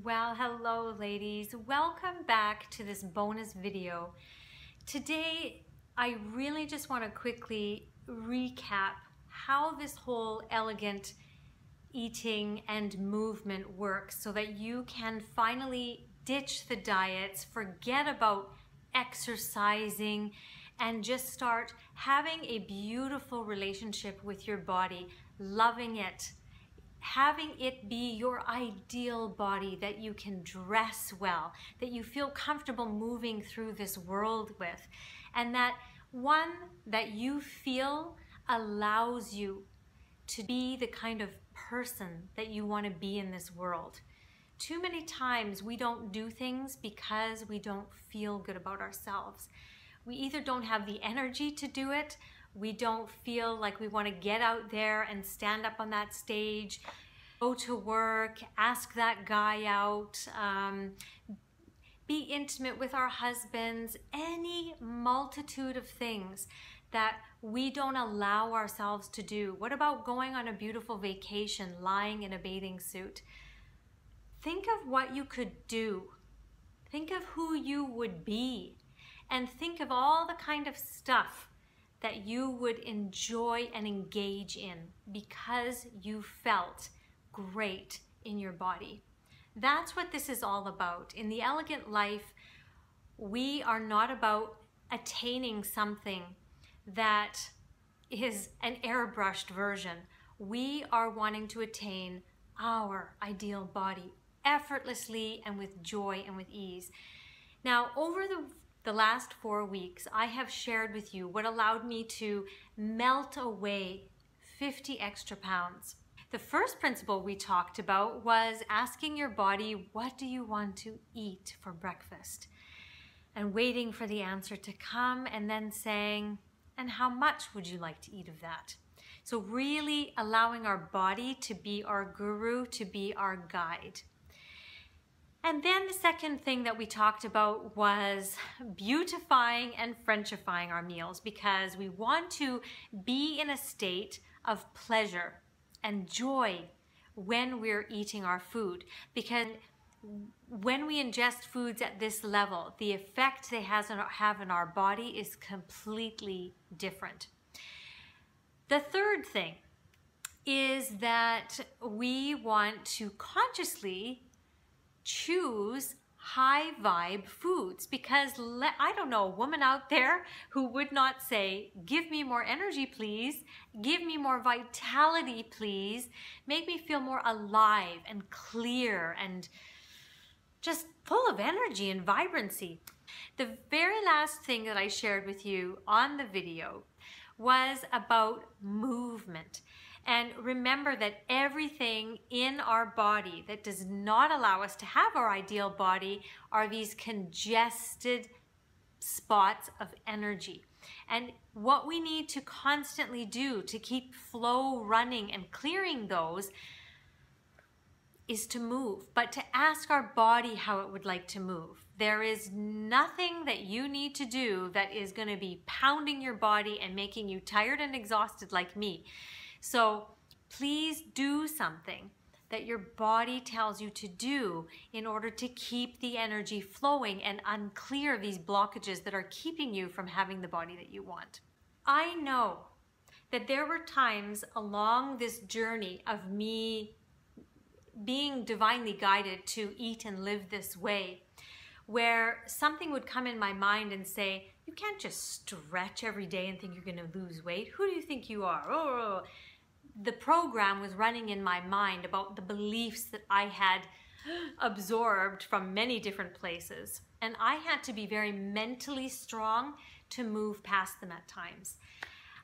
Well, hello ladies. Welcome back to this bonus video. Today, I really just want to quickly recap how this whole elegant eating and movement works so that you can finally ditch the diets, forget about exercising, and just start having a beautiful relationship with your body, loving it, having it be your ideal body that you can dress well, that you feel comfortable moving through this world with, and that one that you feel allows you to be the kind of person that you want to be in this world. Too many times we don't do things because we don't feel good about ourselves. We either don't have the energy to do it, we don't feel like we want to get out there and stand up on that stage, go to work, ask that guy out, be intimate with our husbands, any multitude of things that we don't allow ourselves to do. What about going on a beautiful vacation, lying in a bathing suit? Think of what you could do. Think of who you would be. And think of all the kind of stuff that you would enjoy and engage in because you felt great in your body. That's what this is all about. In The Elegant Life, we are not about attaining something that is an airbrushed version. We are wanting to attain our ideal body, effortlessly and with joy and with ease. Now, over the last 4 weeks, I have shared with you what allowed me to melt away 50 extra pounds. The first principle we talked about was asking your body, what do you want to eat for breakfast? And waiting for the answer to come and then saying, and how much would you like to eat of that? So really allowing our body to be our guru, to be our guide. And then the second thing that we talked about was beautifying and Frenchifying our meals because we want to be in a state of pleasure and joy when we're eating our food. Because when we ingest foods at this level, the effect they have on our body is completely different. The third thing is that we want to consciously choose high vibe foods because I don't know a woman out there who would not say, give me more energy please, give me more vitality please, make me feel more alive and clear and just full of energy and vibrancy. The very last thing that I shared with you on the video was about movement. And remember that everything in our body that does not allow us to have our ideal body are these congested spots of energy. And what we need to constantly do to keep flow running and clearing those is to move, but to ask our body how it would like to move. There is nothing that you need to do that is going to be pounding your body and making you tired and exhausted like me. So please do something that your body tells you to do in order to keep the energy flowing and unclear these blockages that are keeping you from having the body that you want. I know that there were times along this journey of me being divinely guided to eat and live this way, where something would come in my mind and say, you can't just stretch every day and think you're going to lose weight. Who do you think you are? Oh. The program was running in my mind about the beliefs that I had absorbed from many different places. And I had to be very mentally strong to move past them at times.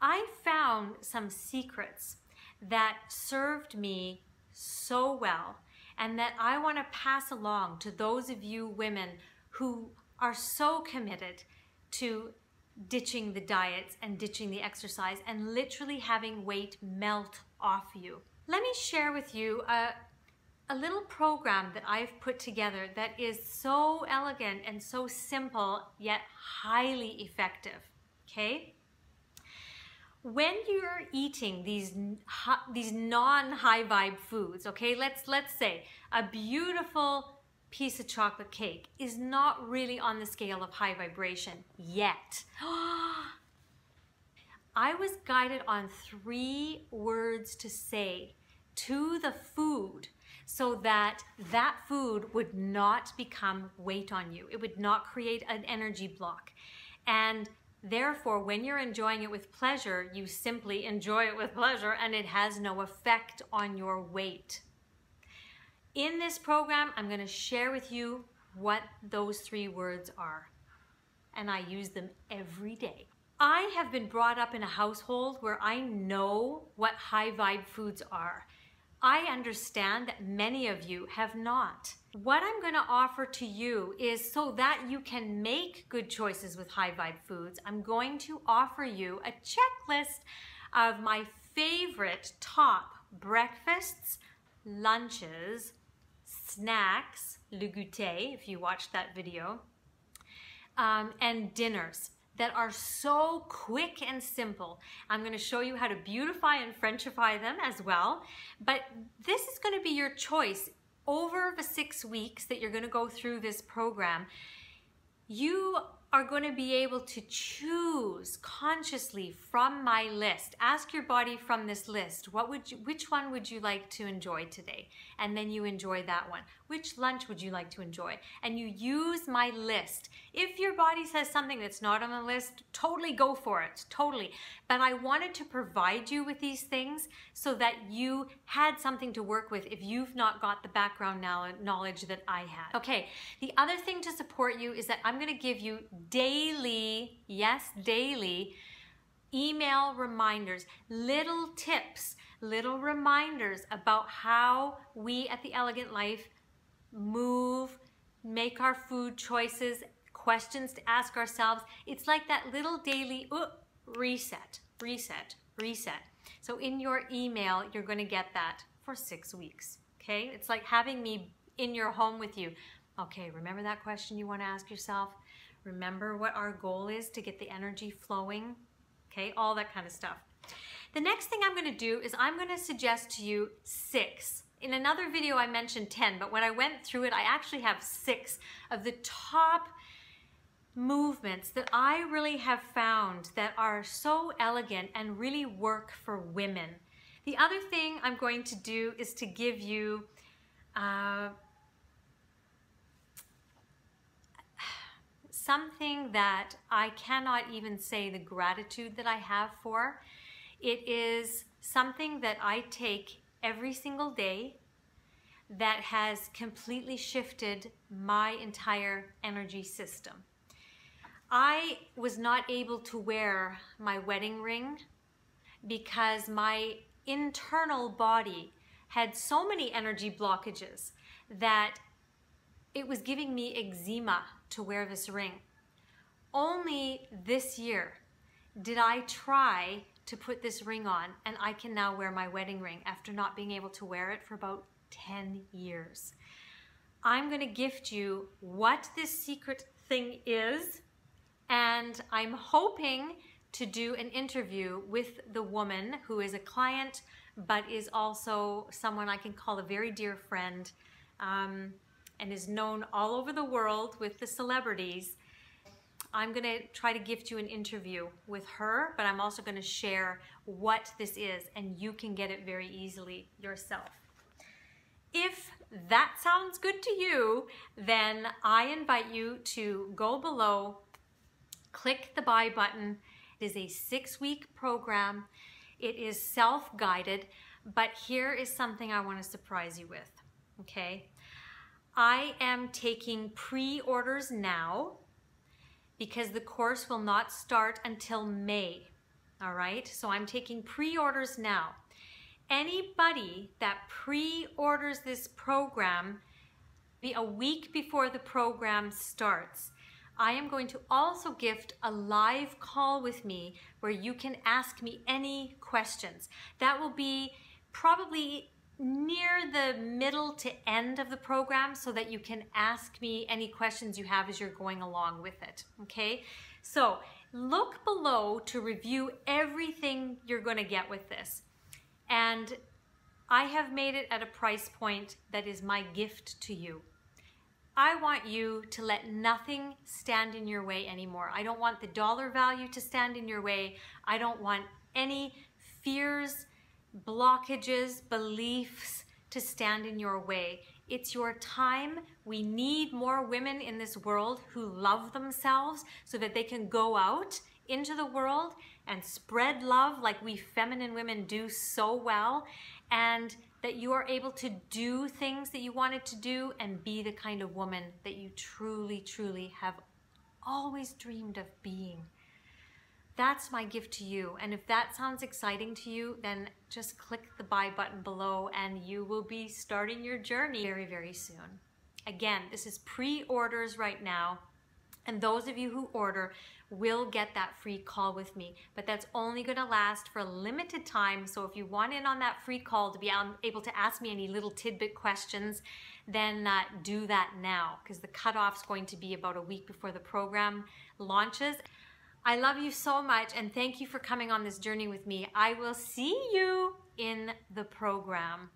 I found some secrets that served me so well and that I want to pass along to those of you women who are so committed to ditching the diets and ditching the exercise and literally having weight melt off you. Let me share with you a little program that I've put together that is so elegant and so simple yet highly effective, okay? when you're eating these non-high vibe foods, okay, let's say a beautiful piece of chocolate cake is not really on the scale of high vibration yet. I was guided on 3 words to say to the food so that that food would not become weight on you. It would not create an energy block. And therefore, when you're enjoying it with pleasure, you simply enjoy it with pleasure and it has no effect on your weight. In this program, I'm going to share with you what those 3 words are. And I use them every day. I have been brought up in a household where I know what high vibe foods are. I understand that many of you have not. What I'm going to offer to you is so that you can make good choices with high vibe foods. I'm going to offer you a checklist of my favorite top breakfasts, lunches, snacks, le goûter, if you watched that video, and dinners that are so quick and simple. I'm going to show you how to beautify and Frenchify them as well. But this is going to be your choice. Over the 6 weeks that you're going to go through this program, you are going to be able to choose consciously from my list. Ask your body from this list, which one would you like to enjoy today? And then you enjoy that one. Which lunch would you like to enjoy? And you use my list. If your body says something that's not on the list, totally go for it, totally. But I wanted to provide you with these things so that you had something to work with if you've not got the background knowledge that I had. Okay, the other thing to support you is that I'm gonna give you daily, yes, daily email reminders, little tips, little reminders about how we at The Elegant Life move, make our food choices, questions to ask ourselves. It's like that little daily reset. So in your email, you're going to get that for 6 weeks. Okay, it's like having me in your home with you. Okay, remember that question you want to ask yourself? Remember what our goal is to get the energy flowing, okay, all that kind of stuff. The next thing I'm going to do is I'm going to suggest to you 6. In another video I mentioned 10, but when I went through it I actually have 6 of the top movements that I really have found that are so elegant and really work for women. The other thing I'm going to do is to give you something that I cannot even say the gratitude that I have for. It is something that I take every single day that has completely shifted my entire energy system. I was not able to wear my wedding ring because my internal body had so many energy blockages that it was giving me eczema to wear this ring. Only this year did I try to put this ring on, and I can now wear my wedding ring after not being able to wear it for about 10 years. I'm going to gift you what this secret thing is, and I'm hoping to do an interview with the woman who is a client but is also someone I can call a very dear friend. And is known all over the world with the celebrities. I'm gonna try to gift you an interview with her, but I'm also gonna share what this is, and you can get it very easily yourself. If that sounds good to you, then I invite you to go below, click the buy button. It is a 6-week program. It is self-guided, but here is something I wanna surprise you with, okay? I am taking pre-orders now because the course will not start until May, all right? So I'm taking pre-orders now. Anybody that pre-orders this program a week before the program starts, I am going to also gift a live call with me where you can ask me any questions. That will be probably near the middle to end of the program so that you can ask me any questions you have as you're going along with it, okay? So Look below to review everything you're going to get with this. And I have made it at a price point that is my gift to you. I want you to let nothing stand in your way anymore. I don't want the dollar value to stand in your way. I don't want any fears, blockages, beliefs to stand in your way. It's your time. We need more women in this world who love themselves so that they can go out into the world and spread love like we feminine women do so well, and that you are able to do things that you wanted to do and be the kind of woman that you truly, truly have always dreamed of being. That's my gift to you. And if that sounds exciting to you, then just click the buy button below and you will be starting your journey very, very soon. Again, this is pre-orders right now. And those of you who order will get that free call with me, but that's only going to last for a limited time. So if you want in on that free call to be able to ask me any little tidbit questions, then do that now, because the cutoff's going to be about a week before the program launches. I love you so much, and thank you for coming on this journey with me. I will see you in the program.